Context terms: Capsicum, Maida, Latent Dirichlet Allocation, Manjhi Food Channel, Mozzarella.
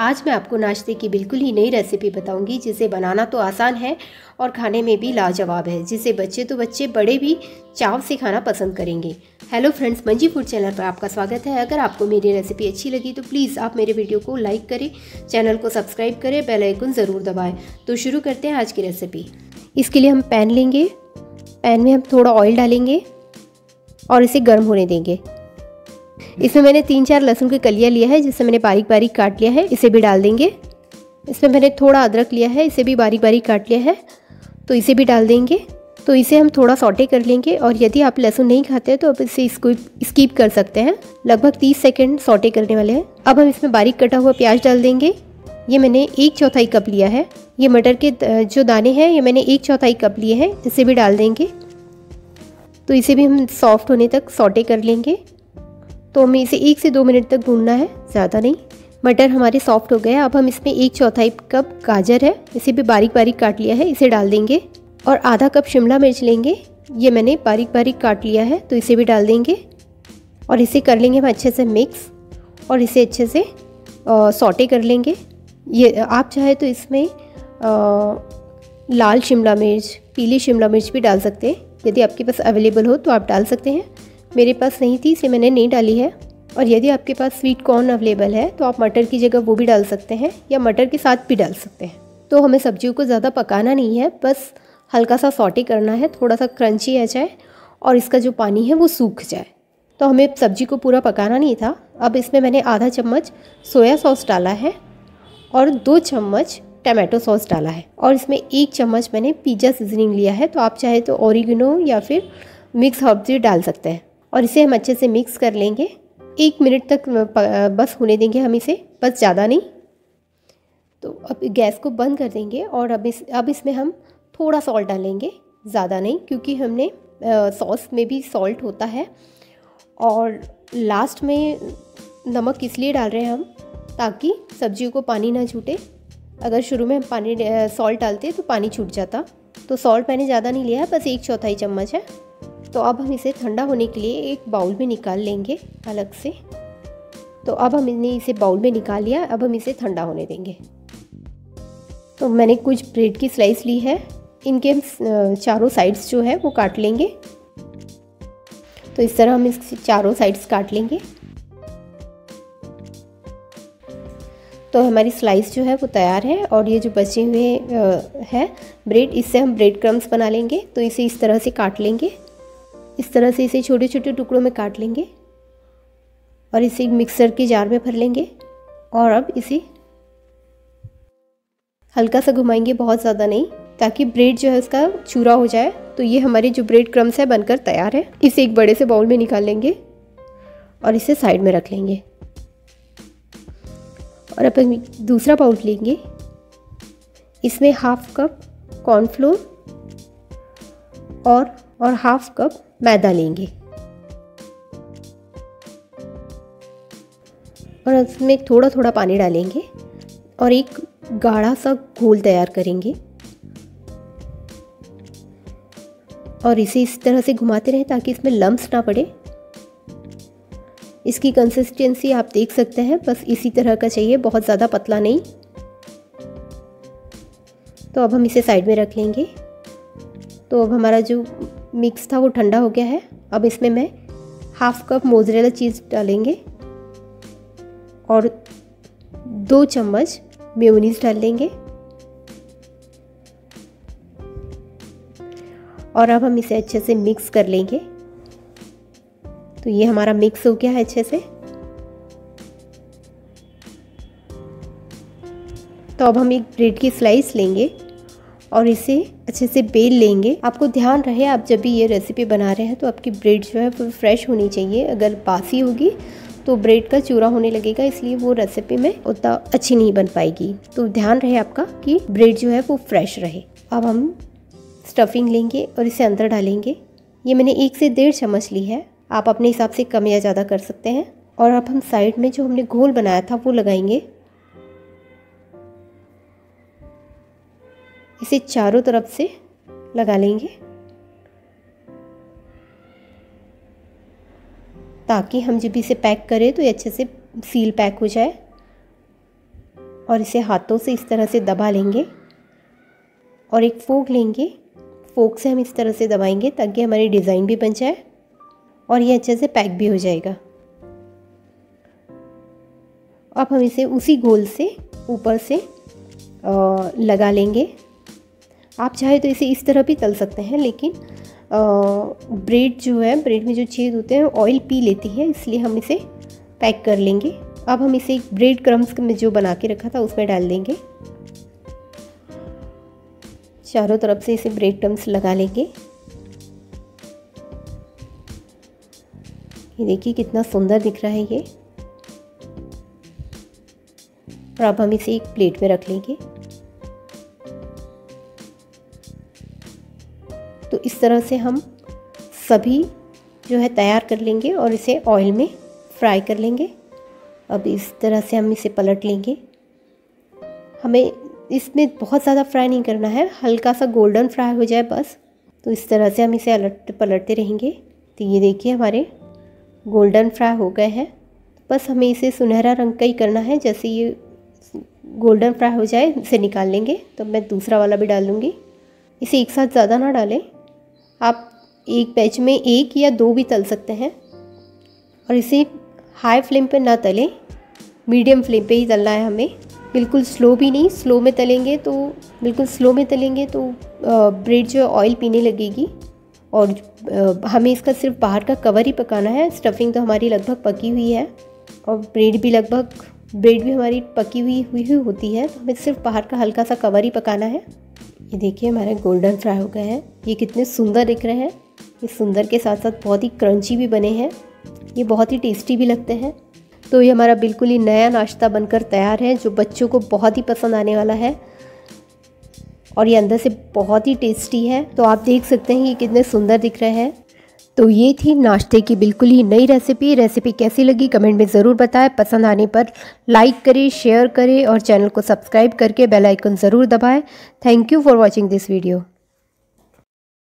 आज मैं आपको नाश्ते की बिल्कुल ही नई रेसिपी बताऊंगी जिसे बनाना तो आसान है और खाने में भी लाजवाब है, जिसे बच्चे तो बच्चे बड़े भी चाव से खाना पसंद करेंगे। Hello friends, Manji food channel पर आपका स्वागत है। अगर आपको मेरी रेसिपी अच्छी लगी तो प्लीज़ आप मेरे वीडियो को लाइक करें, चैनल को सब्सक्राइब करें, बेल आइकन ज़रूर दबाएँ। तो शुरू करते हैं आज की रेसिपी। इसके लिए हम पैन लेंगे, पैन में हम थोड़ा ऑयल डालेंगे और इसे गर्म होने देंगे। इसमें मैंने 3-4 लहसुन की कलियां लिया है जिसे मैंने बारीक बारीक काट लिया है, इसे भी डाल देंगे। इसमें मैंने थोड़ा अदरक लिया है, इसे भी बारीक बारीक काट लिया है, तो इसे भी डाल देंगे। तो इसे हम थोड़ा सौटे कर लेंगे और यदि आप लहसुन नहीं खाते हैं तो आप इसे स्किप कर सकते हैं। लगभग 30 सेकेंड सौटे करने वाले हैं। अब हम इसमें बारीक कटा हुआ प्याज डाल देंगे। ये मैंने 1/4 कप लिया है। ये मटर के जो दाने हैं ये मैंने 1/4 कप लिए हैं, इसे भी डाल देंगे। तो इसे भी हम सॉफ्ट होने तक सौटे कर लेंगे। तो हमें इसे 1 से 2 मिनट तक भूनना है, ज़्यादा नहीं। मटर हमारे सॉफ्ट हो गए। अब हम इसमें 1/4 कप गाजर है, इसे भी बारीक बारीक काट लिया है, इसे डाल देंगे। और आधा कप शिमला मिर्च लेंगे, ये मैंने बारीक बारीक काट लिया है, तो इसे भी डाल देंगे। और इसे कर लेंगे हम अच्छे से मिक्स और इसे अच्छे से सौटे कर लेंगे। ये आप चाहे तो इसमें लाल शिमला मिर्च, पीली शिमला मिर्च भी डाल सकते हैं। यदि आपके पास अवेलेबल हो तो आप डाल सकते हैं। मेरे पास नहीं थी, इसे मैंने नहीं डाली है। और यदि आपके पास स्वीट कॉर्न अवेलेबल है तो आप मटर की जगह वो भी डाल सकते हैं या मटर के साथ भी डाल सकते हैं। तो हमें सब्जियों को ज़्यादा पकाना नहीं है, बस हल्का सा सौटे करना है, थोड़ा सा क्रंची आ जाए और इसका जो पानी है वो सूख जाए। तो हमें सब्जी को पूरा पकाना नहीं था। अब इसमें मैंने आधा चम्मच सोया सॉस डाला है और 2 चम्मच टमाटो सॉस डाला है और इसमें 1 चम्मच मैंने पिज्ज़ा सीजनिंग लिया है। तो आप चाहे तो ओरिगेनो या फिर मिक्स हर्ब्स भी डाल सकते हैं। और इसे हम अच्छे से मिक्स कर लेंगे। 1 मिनट तक बस होने देंगे हम इसे, बस ज़्यादा नहीं। तो अब गैस को बंद कर देंगे और अब इसमें हम थोड़ा सॉल्ट डालेंगे, ज़्यादा नहीं, क्योंकि हमने सॉस में भी सॉल्ट होता है। और लास्ट में नमक इसलिए डाल रहे हैं हम ताकि सब्जियों को पानी ना छूटे। अगर शुरू में हम पानी सॉल्ट डालते तो पानी छूट जाता। तो सॉल्ट मैंने ज़्यादा नहीं लिया है, बस 1/4 चम्मच है। तो अब हम इसे ठंडा होने के लिए एक बाउल में निकाल लेंगे अलग से। तो अब हमने इसे बाउल में निकाल लिया, अब हम इसे ठंडा होने देंगे। तो मैंने कुछ ब्रेड की स्लाइस ली है, इनके हम चारों साइड्स जो है वो काट लेंगे। तो इस तरह हम इसके चारों साइड्स काट लेंगे। तो हमारी स्लाइस जो है वो तैयार है। और ये जो बचे हुए हैं ब्रेड, इससे हम ब्रेड क्रम्स बना लेंगे। तो इसे इस तरह से काट लेंगे, इस तरह से इसे छोटे छोटे टुकड़ों में काट लेंगे और इसे मिक्सर के जार में भर लेंगे। और अब इसे हल्का सा घुमाएंगे, बहुत ज़्यादा नहीं, ताकि ब्रेड जो है उसका चूरा हो जाए। तो ये हमारी जो ब्रेड क्रम्स है बनकर तैयार है। इसे एक बड़े से बाउल में निकाल लेंगे और इसे साइड में रख लेंगे। और अपन दूसरा बाउल लेंगे, इसमें 1/2 कप कॉर्नफ्लोर और 1/2 कप मैदा लेंगे और इसमें थोड़ा थोड़ा पानी डालेंगे और एक गाढ़ा सा घोल तैयार करेंगे। और इसे इस तरह से घुमाते रहें ताकि इसमें लम्स ना पड़े। इसकी कंसिस्टेंसी आप देख सकते हैं, बस इसी तरह का चाहिए, बहुत ज़्यादा पतला नहीं। तो अब हम इसे साइड में रख लेंगे। तो अब हमारा जो मिक्स था वो ठंडा हो गया है। अब इसमें मैं 1/2 कप मोज़रेला चीज़ डालेंगे और 2 चम्मच मेयोनीज़ डाल लेंगे। और अब हम इसे अच्छे से मिक्स कर लेंगे। तो ये हमारा मिक्स हो गया है अच्छे से। तो अब हम एक ब्रेड की स्लाइस लेंगे और इसे अच्छे से बेल लेंगे। आपको ध्यान रहे, आप जब भी ये रेसिपी बना रहे हैं तो आपकी ब्रेड जो है वो फ्रेश होनी चाहिए। अगर बासी होगी तो ब्रेड का चूरा होने लगेगा, इसलिए वो रेसिपी में उतना अच्छी नहीं बन पाएगी। तो ध्यान रहे आपका कि ब्रेड जो है वो फ्रेश रहे। अब हम स्टफिंग लेंगे और इसे अंदर डालेंगे। ये मैंने 1 से 1.5 चम्मच ली है, आप अपने हिसाब से कम या ज़्यादा कर सकते हैं। और अब हम साइड में जो हमने घोल बनाया था वो लगाएंगे। इसे चारों तरफ से लगा लेंगे ताकि हम जब इसे पैक करें तो ये अच्छे से सील पैक हो जाए। और इसे हाथों से इस तरह से दबा लेंगे और एक फोक लेंगे, फोक से हम इस तरह से दबाएंगे ताकि हमारी डिज़ाइन भी बन जाए और ये अच्छे से पैक भी हो जाएगा। अब हम इसे उसी गोल से ऊपर से लगा लेंगे। आप चाहे तो इसे इस तरह भी तल सकते हैं, लेकिन ब्रेड जो है, ब्रेड में जो छेद होते हैं ऑयल पी लेती है, इसलिए हम इसे पैक कर लेंगे। अब हम इसे एक ब्रेड क्रम्स में जो बना के रखा था उसमें डाल देंगे। चारों तरफ से इसे ब्रेड क्रम्स लगा लेंगे। ये देखिए कितना सुंदर दिख रहा है ये। और अब हम इसे एक प्लेट में रख लेंगे। तो इस तरह से हम सभी जो है तैयार कर लेंगे और इसे ऑयल में फ्राई कर लेंगे। अब इस तरह से हम इसे पलट लेंगे। हमें इसमें बहुत ज़्यादा फ्राई नहीं करना है, हल्का सा गोल्डन फ्राई हो जाए बस। तो इस तरह से हम इसे पलटते रहेंगे। तो ये देखिए हमारे गोल्डन फ्राई हो गए हैं। बस हमें इसे सुनहरा रंग का ही करना है। जैसे ये गोल्डन फ्राई हो जाए इसे निकाल लेंगे। तो मैं दूसरा वाला भी डाल दूँगी। इसे एक साथ ज़्यादा ना डालें, आप एक बैच में एक या दो भी तल सकते हैं। और इसे हाई फ्लेम पर ना तलें, मीडियम फ्लेम पे ही तलना है हमें, बिल्कुल स्लो भी नहीं। स्लो में तलेंगे तो ब्रेड जो है ऑयल पीने लगेगी। और हमें इसका सिर्फ बाहर का कवर ही पकाना है। स्टफिंग तो हमारी लगभग पकी हुई है और ब्रेड भी हमारी पकी हुई होती है, तो हमें सिर्फ बाहर का हल्का सा कवर ही पकाना है। ये देखिए हमारे गोल्डन फ्राई हो गए हैं। ये कितने सुंदर दिख रहे हैं। ये सुंदर के साथ साथ बहुत ही क्रंची भी बने हैं। ये बहुत ही टेस्टी भी लगते हैं। तो ये हमारा बिल्कुल ही नया नाश्ता बनकर तैयार है, जो बच्चों को बहुत ही पसंद आने वाला है और ये अंदर से बहुत ही टेस्टी है। तो आप देख सकते हैं ये कितने सुंदर दिख रहे हैं। तो ये थी नाश्ते की बिल्कुल ही नई रेसिपी कैसी लगी कमेंट में ज़रूर बताएं। पसंद आने पर लाइक करें, शेयर करें और चैनल को सब्सक्राइब करके बेल आइकन ज़रूर दबाएं। Thank you for watching this video.